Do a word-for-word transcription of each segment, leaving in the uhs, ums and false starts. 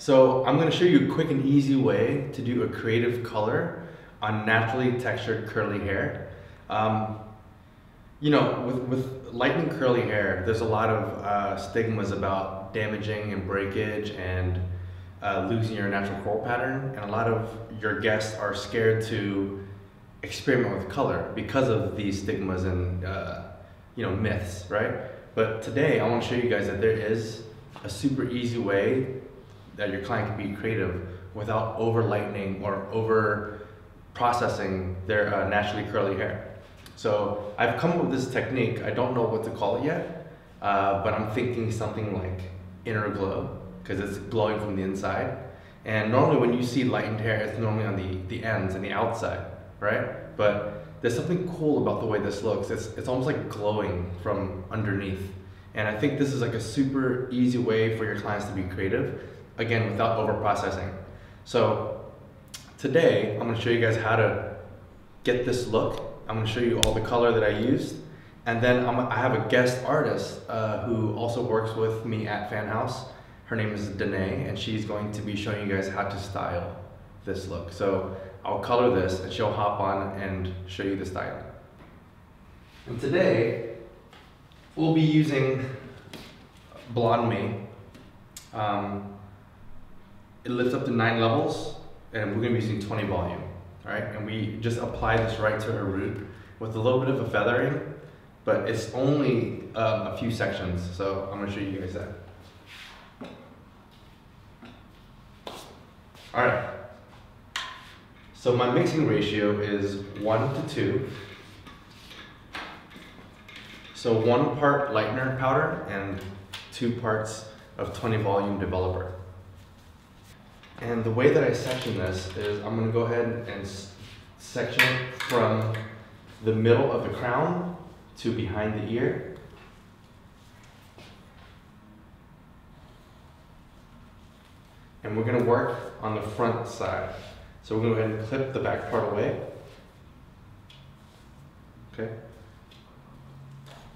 So I'm going to show you a quick and easy way to do a creative color on naturally textured curly hair. Um, you know, with, with light and curly hair, there's a lot of uh, stigmas about damaging and breakage and uh, losing your natural curl pattern, and a lot of your guests are scared to experiment with color because of these stigmas and uh, you know, myths, right? But today I want to show you guys that there is a super easy way that your client can be creative without over lightening or over processing their uh, naturally curly hair. So I've come up with this technique. I don't know what to call it yet, uh, but I'm thinking something like inner glow, because it's glowing from the inside. And normally when you see lightened hair, it's normally on the, the ends and the outside, right? But there's something cool about the way this looks. It's, it's almost like glowing from underneath. And I think this is like a super easy way for your clients to be creative, again, without over processing. So today, I'm gonna show you guys how to get this look. I'm gonna show you all the color that I used. And then I'm, I have a guest artist uh, who also works with me at Fan House. Her name is Danae, and she's going to be showing you guys how to style this look. So I'll color this and she'll hop on and show you the styling. And today we'll be using BlondMe. Um, it lifts up to nine levels and we're gonna be using twenty volume, all right? And we just apply this right to her root with a little bit of a feathering, but it's only uh, a few sections. So I'm gonna show you guys that. All right. So my mixing ratio is one to two. So one part lightener powder and two parts of twenty volume developer. And the way that I section this is I'm gonna go ahead and section from the middle of the crown to behind the ear. And we're gonna work on the front side. So we're going to go ahead and clip the back part away. Okay.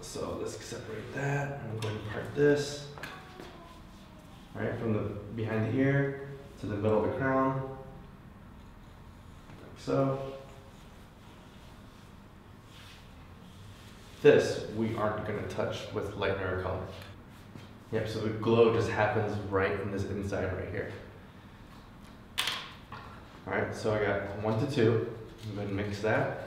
So let's separate that. I'm going to part this. All right, from the behind the ear to the middle of the crown, like so. This we aren't going to touch with lightener or color. Yep. So the glow just happens right in this inside right here. All right, so I got one to two. I'm going to mix that.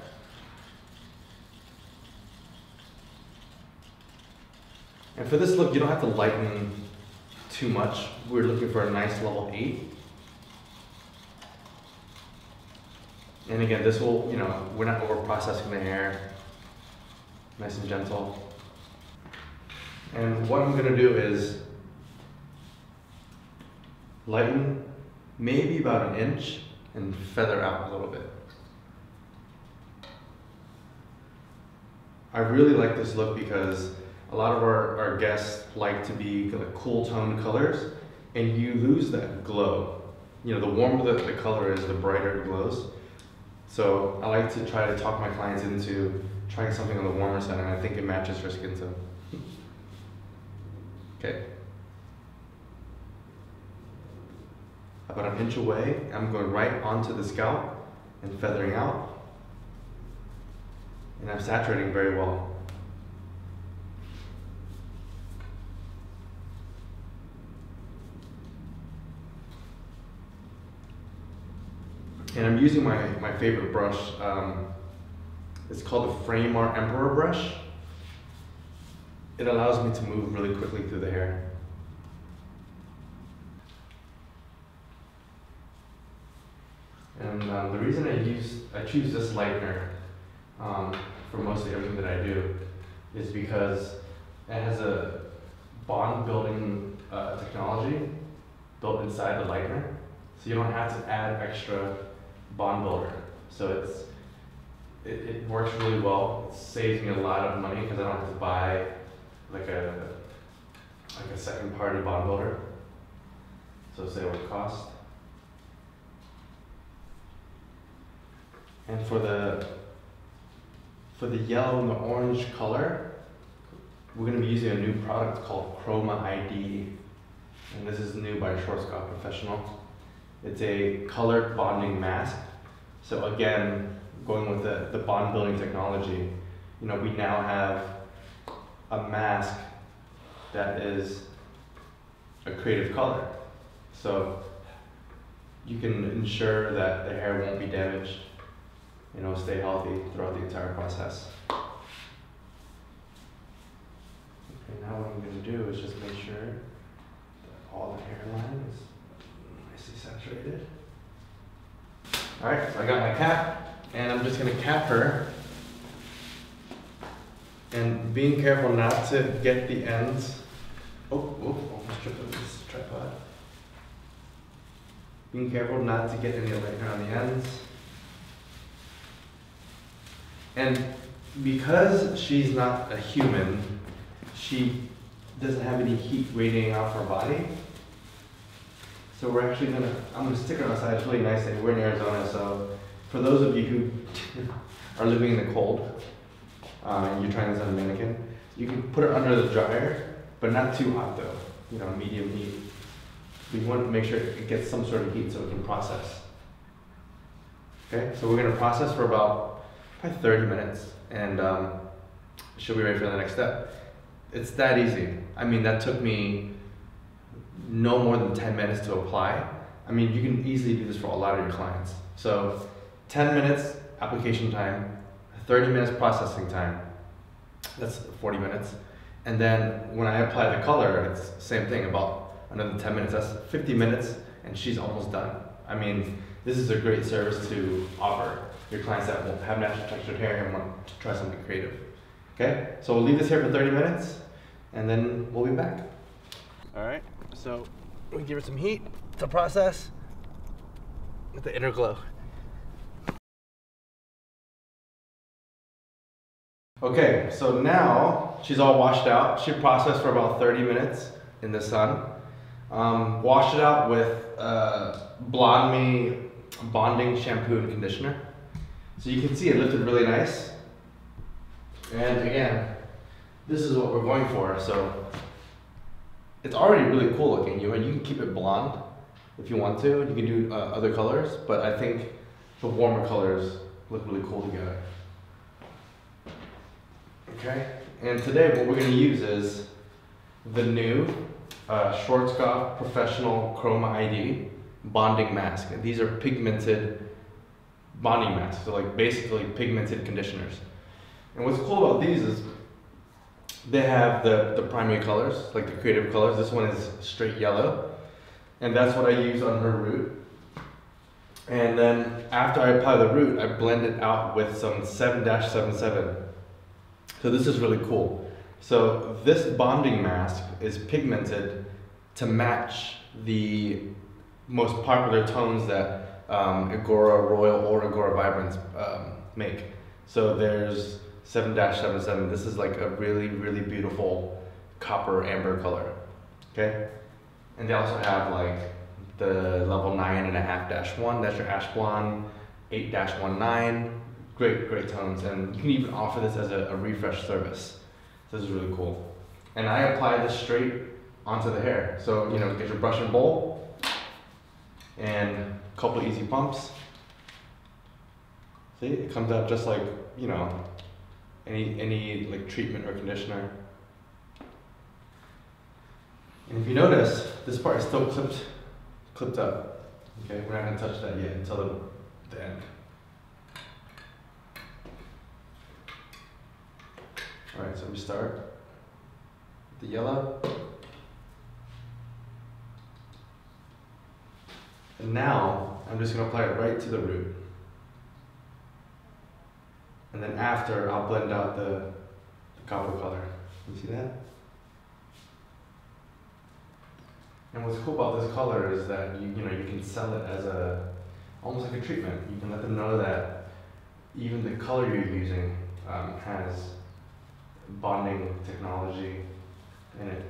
And for this look, you don't have to lighten too much. We're looking for a nice level eight. And again, this will, you know, we're not over processing the hair. Nice and gentle. And what I'm going to do is lighten maybe about an inch and feather out a little bit. I really like this look because a lot of our, our guests like to be kind of cool toned colors, and you lose that glow. You know, the warmer the, the color is, the brighter it glows. So I like to try to talk my clients into trying something on the warmer side, and I think it matches her skin tone. Okay. About an inch away, I'm going right onto the scalp and feathering out. And I'm saturating very well. And I'm using my, my favorite brush. Um, it's called the Framar Emperor brush. It allows me to move really quickly through the hair. And um, the reason I use I choose this lightener um, for mostly everything that I do is because it has a bond building uh, technology built inside the lightener, so you don't have to add extra bond builder. So it's it, it works really well. It saves me a lot of money because I don't have to buy like a like a second party bond builder. So say what it costs. And for the for the yellow and the orange color, we're going to be using a new product called Chroma I D. and this is new by Schwarzkopf Professional. It's a color bonding mask. So again, going with the, the bond building technology, you know, we now have a mask that is a creative color. So you can ensure that the hair won't be damaged, you know, stay healthy throughout the entire process. Okay, now what I'm going to do is just make sure that all the hairline is nicely saturated. Alright, so I got my cap, and I'm just going to cap her. And being careful not to get the ends. Oh, oh, almost tripped over this tripod. Being careful not to get any of the hair on the ends. And because she's not a human, she doesn't have any heat radiating off her body. So we're actually gonna, I'm gonna stick her outside. It's really nice that we're in Arizona. So for those of you who are living in the cold, uh, and you're trying this on a mannequin, you can put her under the dryer, but not too hot though. You know, medium heat. We want to make sure it gets some sort of heat so it can process. Okay, so we're gonna process for about thirty minutes, and um, she'll be ready for the next step. It's that easy. I mean, that took me no more than ten minutes to apply. I mean, you can easily do this for a lot of your clients. So ten minutes application time, thirty minutes processing time, that's forty minutes. And then when I apply the color, it's the same thing, about another ten minutes, that's fifty minutes, and she's almost done. I mean, this is a great service to offer your clients that will have natural textured hair and want to try something creative. Okay, so we'll leave this here for thirty minutes and then we'll be back. Alright, so we give it some heat to process with the inner glow. Okay, so now she's all washed out. She processed for about thirty minutes in the sun. Um, washed it out with uh, BlondMe bonding shampoo and conditioner. So you can see it lifted really nice. And again, this is what we're going for. So it's already really cool looking. You and you can keep it blonde if you want to. You can do uh, other colors, but I think the warmer colors look really cool together. Okay. And today, what we're going to use is the new uh, Schwarzkopf Professional Chroma I D bonding mask. And these are pigmented bonding masks, so like basically pigmented conditioners. And what's cool about these is they have the, the primary colors, like the creative colors. This one is straight yellow, and that's what I use on her root. And then after I apply the root, I blend it out with some seven seventy-seven. So this is really cool. So this bonding mask is pigmented to match the most popular tones that Um, Igora Royal or Igora Vibrance um, make. So there's seven seventy-seven. This is like a really, really beautiful copper amber color. Okay? And they also have like the level nine and a half dash one, that's your ash blonde, eight dash one nine. Great, great tones. And you can even offer this as a, a refresh service. So this is really cool. And I apply this straight onto the hair. So, you know, get your brush and bowl and couple easy pumps. See, it comes out just like, you know, any any like treatment or conditioner. And if you notice, this part is still clipped clipped up. Okay, we're not gonna touch that yet until the, the end. All right, so we start with the yellow. And now, I'm just going to apply it right to the root. And then after, I'll blend out the, the copper color. You see that? And what's cool about this color is that you, you know, you can sell it as a, almost like a treatment. You can let them know that even the color you're using um, has bonding technology in it.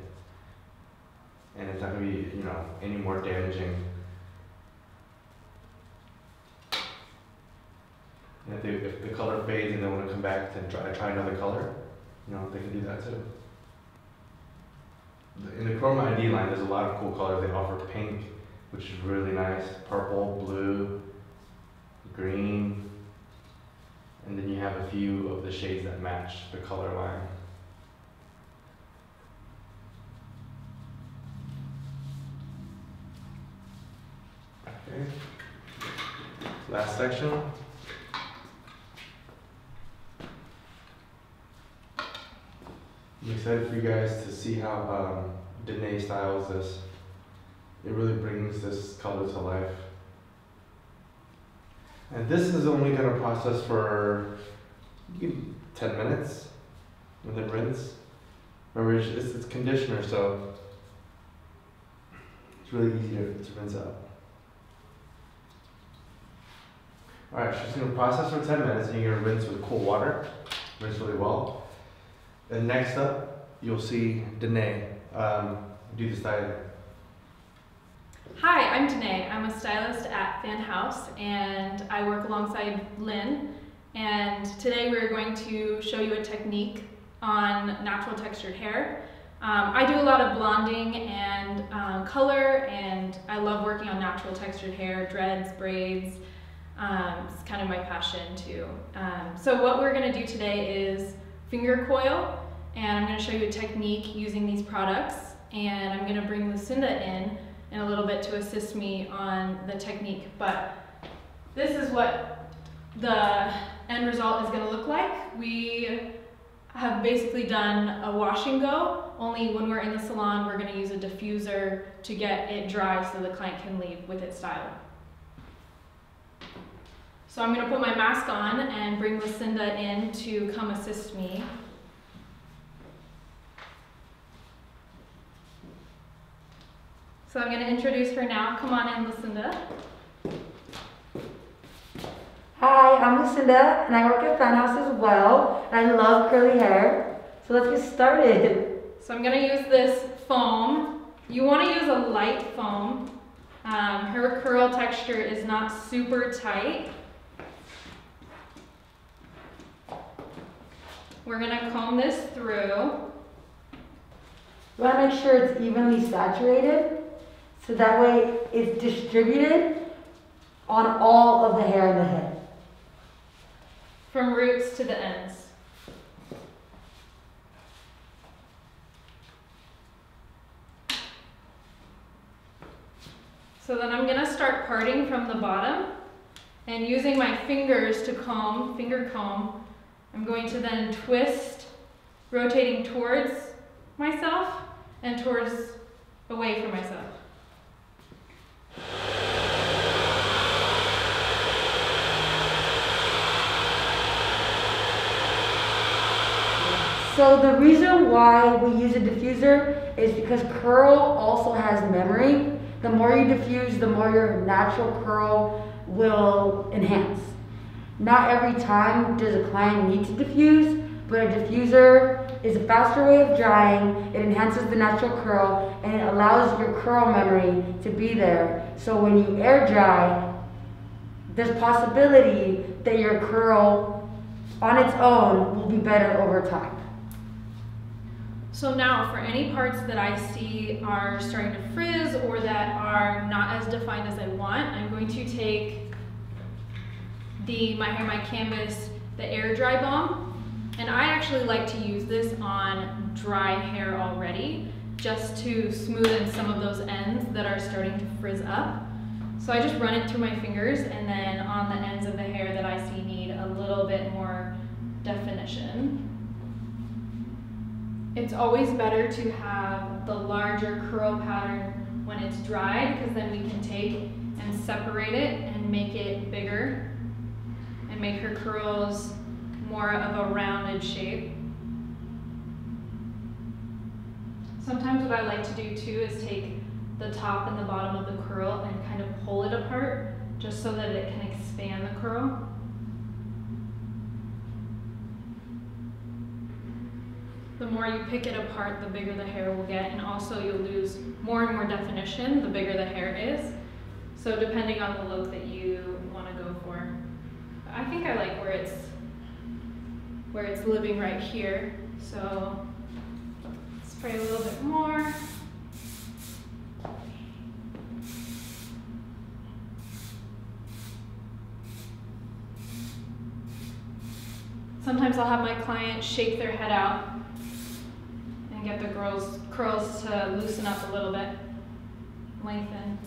And it's not going to be, you know, any more damaging. And if, they, if the color fades and they want to come back to try, try another color, you know, they can do that too. The, in the Chroma I D line, there's a lot of cool colors. They offer pink, which is really nice, purple, blue, green, and then you have a few of the shades that match the color line. Okay. Last section. I'm excited for you guys to see how um, Danae styles this. It really brings this color to life. And this is only going to process for ten minutes and then rinse. Remember, it's, it's conditioner, so it's really easy to, to rinse out. Alright, she's going to process for ten minutes and you're going to rinse with cool water. Rinse really well. And next up, you'll see Danae um, do the styling. Hi, I'm Danae. I'm a stylist at Fan House and I work alongside Lynn. And today we're going to show you a technique on natural textured hair. Um, I do a lot of blonding and um, color, and I love working on natural textured hair, dreads, braids. Um, it's kind of my passion too. Um, so what we're going to do today is finger coil, and I'm going to show you a technique using these products, and I'm going to bring Lucinda in in a little bit to assist me on the technique, but this is what the end result is going to look like. We have basically done a wash and go, only when we're in the salon we're going to use a diffuser to get it dry so the client can leave with it styled. So I'm going to put my mask on and bring Lucinda in to come assist me. So I'm going to introduce her now. Come on in, Lucinda. Hi, I'm Lucinda and I work at Fan House as well. And I love curly hair. So let's get started. So I'm going to use this foam. You want to use a light foam. Um, her curl texture is not super tight. We're going to comb this through. You want to make sure it's evenly saturated, so that way it's distributed on all of the hair in the head. From roots to the ends. So then I'm going to start parting from the bottom and using my fingers to comb, finger comb. I'm going to then twist, rotating towards myself and towards away from myself. So the reason why we use a diffuser is because curl also has memory. The more you diffuse, the more your natural curl will enhance. Not every time does a client need to diffuse, but a diffuser is a faster way of drying, it enhances the natural curl, and it allows your curl memory to be there. So when you air dry, there's possibility that your curl on its own will be better over time. So now for any parts that I see are starting to frizz or that are not as defined as I want, I'm going to take the My Hair My Canvas, the Air Dry Balm. And I actually like to use this on dry hair already, just to smoothen some of those ends that are starting to frizz up. So I just run it through my fingers, and then on the ends of the hair that I see need a little bit more definition. It's always better to have the larger curl pattern when it's dry, because then we can take and separate it and make it bigger, and make her curls more of a rounded shape. Sometimes what I like to do too is take the top and the bottom of the curl and kind of pull it apart just so that it can expand the curl. The more you pick it apart, the bigger the hair will get, and also you'll lose more and more definition the bigger the hair is. So depending on the look that you want to go for. I think I like where it's where it's living right here. So spray a little bit more. Sometimes I'll have my client shake their head out and get the girls, curls to loosen up a little bit, lengthen.